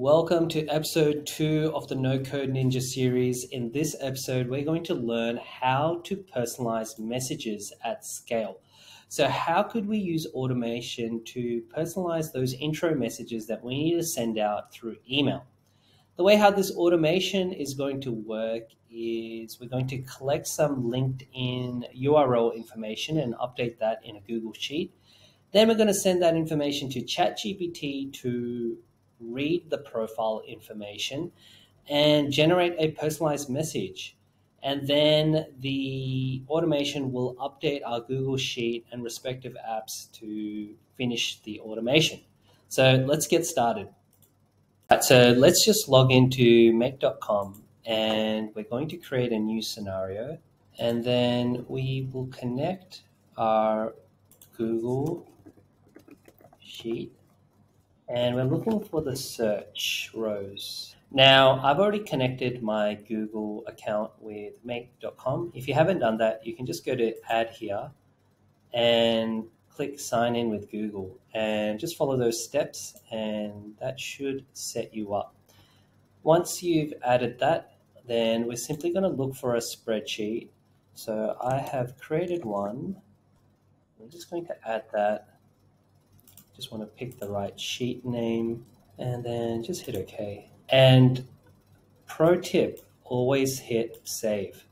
Welcome to episode 2 of the No Code Ninja series. In this episode, we're going to learn how to personalize messages at scale. So how could we use automation to personalize those intro messages that we need to send out through email? The way how this automation is going to work is we're going to collect some LinkedIn URL information and update that in a Google Sheet. Then we're going to send that information to ChatGPT to read the profile information and generate a personalized message. And then the automation will update our Google Sheet and respective apps to finish the automation. So let's get started. So let's just log into Make.com and we're going to create a new scenario, and then we will connect our Google Sheet and we're looking for the search rows. Now, I've already connected my Google account with Make.com. If you haven't done that, you can just go to Add Here and click Sign In with Google and just follow those steps, and that should set you up. Once you've added that, then we're simply going to look for a spreadsheet. So I have created one. I'm just going to add that. Just want to pick the right sheet name and then just hit OK. And pro tip, always hit save.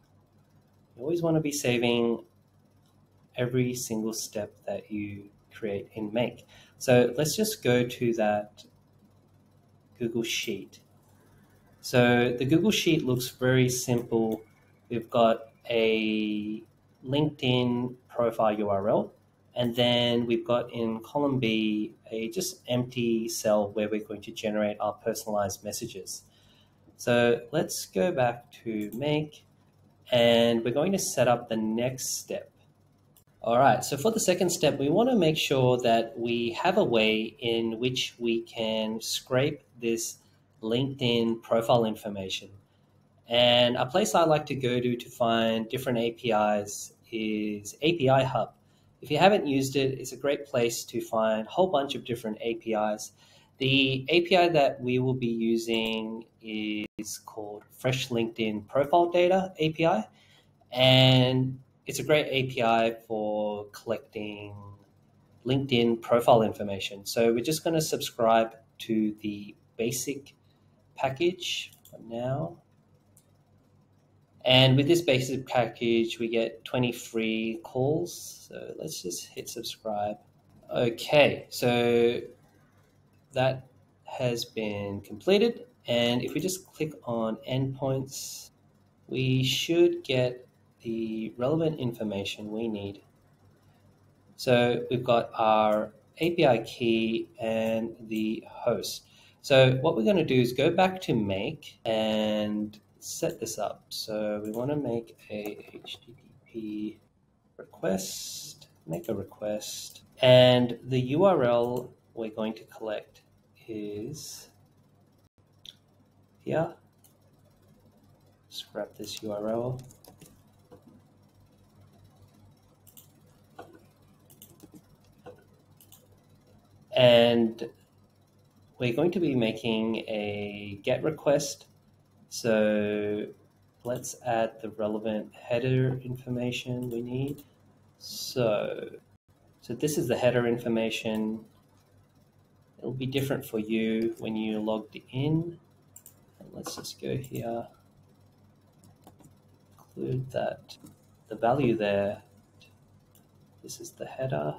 You always want to be saving every single step that you create in Make. So let's just go to that Google Sheet. So the Google Sheet looks very simple. We've got a LinkedIn profile URL, and then we've got in column B a just empty cell where we're going to generate our personalized messages. So let's go back to Make and we're going to set up the next step. All right, so for the second step, we want to make sure that we have a way in which we can scrape this LinkedIn profile information. And a place I like to go to find different APIs is API Hub. If you haven't used it, it's a great place to find a whole bunch of different APIs. The API that we will be using is called Fresh LinkedIn Profile Data API. And it's a great API for collecting LinkedIn profile information. So we're just going to subscribe to the basic package for now. And with this basic package, we get 20 free calls. So let's just hit subscribe. Okay, so that has been completed. And if we just click on endpoints, we should get the relevant information we need. So we've got our API key and the host. So what we're going to do is go back to Make and set this up. So we want to make a HTTP request, make a request, and the URL we're going to collect is here. Scrap this URL. And we're going to be making a GET request. So let's add the relevant header information we need. So this is the header information. It'll be different for you when you logged in. And let's just go here, include that, the value there. This is the header.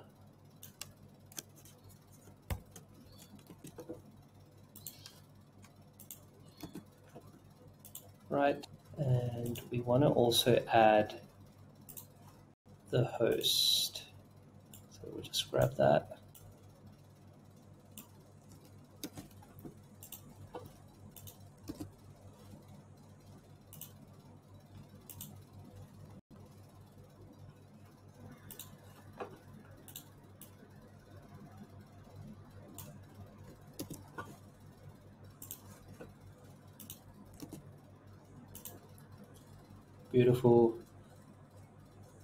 Right, and we want to also add the host. So we'll just grab that. Beautiful.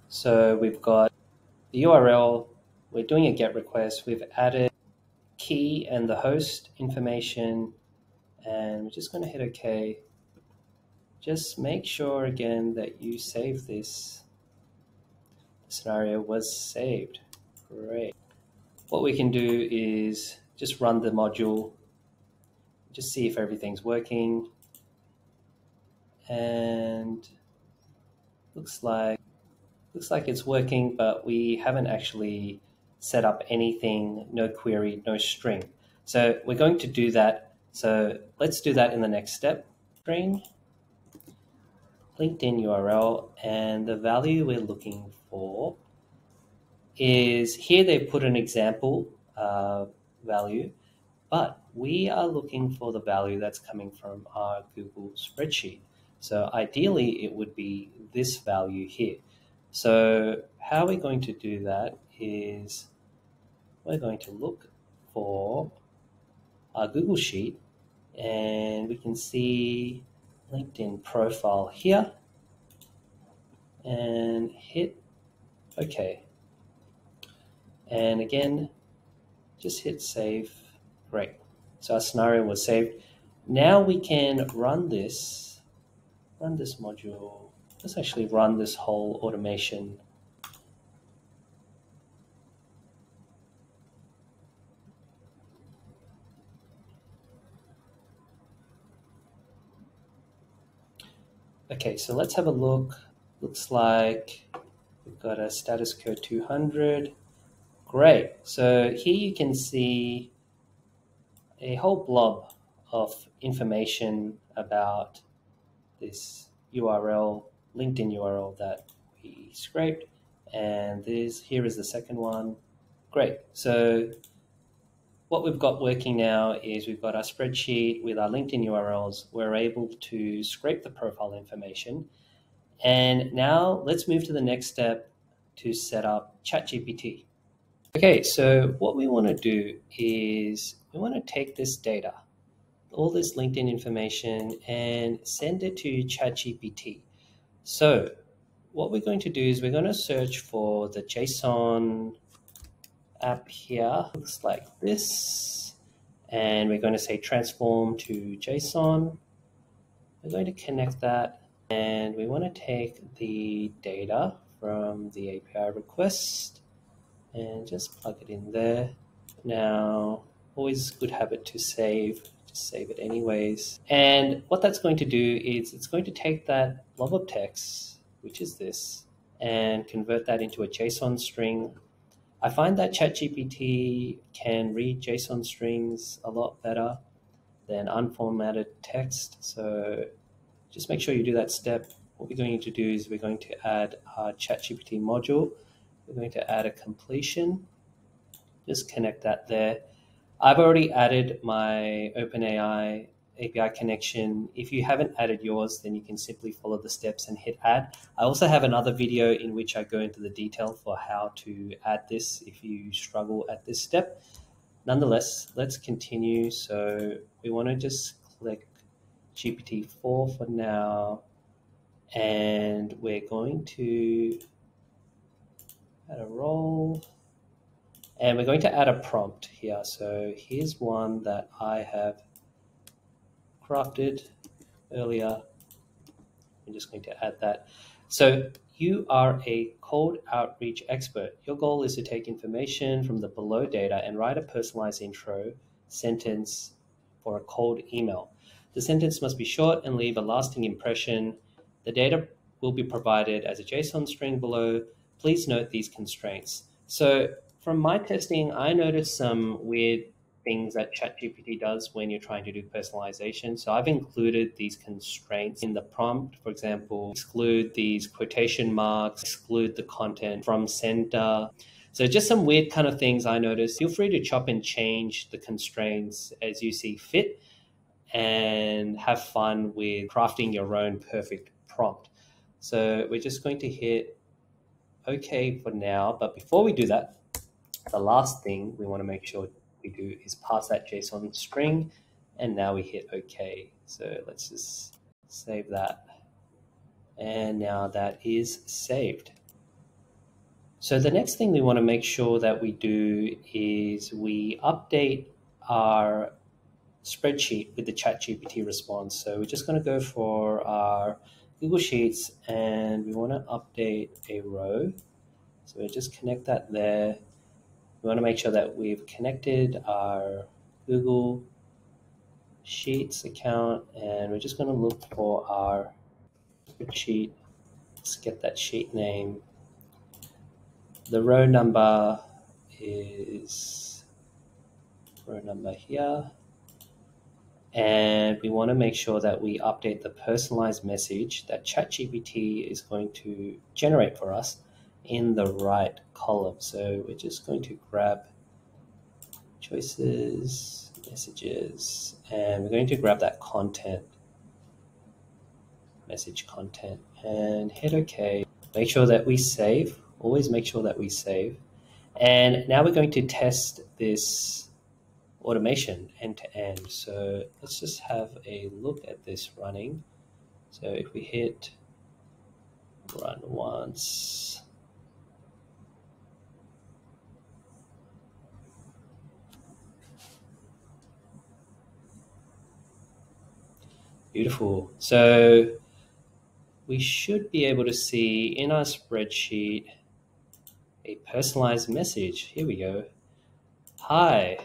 So we've got the URL, we're doing a GET request, we've added key and the host information, and we're just going to hit OK. Just make sure again that you save this. The scenario was saved. Great. What we can do is just run the module, just see if everything's working. And looks like it's working, but we haven't actually set up anything, no query, no string. So we're going to do that. So let's do that in the next step. String, LinkedIn URL, and the value we're looking for is here. They put an example value, but we are looking for the value that's coming from our Google spreadsheet. So ideally it would be this value here. So how we're going to do that is we're going to look for our Google Sheet, and we can see LinkedIn profile here and hit OK. And again, just hit save. Great. So our scenario was saved. Now we can run this module. Let's actually run this whole automation. Okay, so let's have a look. Looks like we've got a status code 200. Great. So here you can see a whole blob of information about this URL, LinkedIn URL that we scraped. And here is the second one. Great. So what we've got working now is we've got our spreadsheet with our LinkedIn URLs. We're able to scrape the profile information. And now let's move to the next step to set up ChatGPT. Okay, so what we want to do is we want to take this data, all this LinkedIn information, and send it to ChatGPT. So what we're going to do is we're going to search for the JSON app here, looks like this, and we're going to say transform to JSON. We're going to connect that, and we want to take the data from the API request and just plug it in there. Now, always good habit to save, just save it anyways. And what that's going to do is it's going to take that blob of text, which is this, and convert that into a JSON string. I find that ChatGPT can read JSON strings a lot better than unformatted text. So just make sure you do that step. What we're going to do is we're going to add our ChatGPT module. We're going to add a completion. Just connect that there. I've already added my OpenAI API connection. If you haven't added yours, then you can simply follow the steps and hit add. I also have another video in which I go into the detail for how to add this if you struggle at this step. Nonetheless, let's continue. So we want to just click GPT-4 for now. And we're going to add a role. And we're going to add a prompt here. So here's one that I have crafted earlier. I'm just going to add that. So you are a cold outreach expert. Your goal is to take information from the below data and write a personalized intro sentence for a cold email. The sentence must be short and leave a lasting impression. The data will be provided as a JSON string below. Please note these constraints. So from my testing, I noticed some weird things that ChatGPT does when you're trying to do personalization. So I've included these constraints in the prompt. For example, exclude these quotation marks, exclude the content from sender. So just some weird kind of things I noticed. Feel free to chop and change the constraints as you see fit and have fun with crafting your own perfect prompt. So we're just going to hit OK for now. But before we do that, the last thing we want to make sure we do is pass that JSON string, and now we hit OK. So let's just save that, and now that is saved. So the next thing we want to make sure that we do is we update our spreadsheet with the ChatGPT response. So we're just going to go for our Google Sheets and we want to update a row. So we'll just connect that there. We want to make sure that we've connected our Google Sheets account, and we're just going to look for our spreadsheet. Let's get that sheet name. The row number is row number here. And we want to make sure that we update the personalized message that ChatGPT is going to generate for us in the right column. So we're just going to grab choices, messages, and we're going to grab that content, message content, and hit OK. Make sure that we save. Always make sure that we save. And now we're going to test this automation end to end. So let's just have a look at this running. So if we hit run once, beautiful. So we should be able to see in our spreadsheet a personalized message. Here we go. Hi.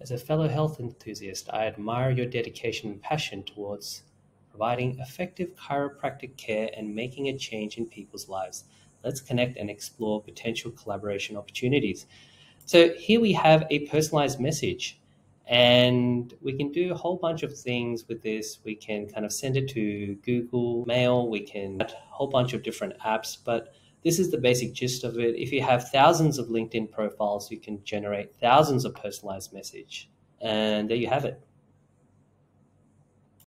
As a fellow health enthusiast, I admire your dedication and passion towards providing effective chiropractic care and making a change in people's lives. Let's connect and explore potential collaboration opportunities. So here we have a personalized message, and we can do a whole bunch of things with this. We can kind of send it to Google Mail. We can add a whole bunch of different apps, but this is the basic gist of it. If you have thousands of LinkedIn profiles, you can generate thousands of personalized messages. And there you have it.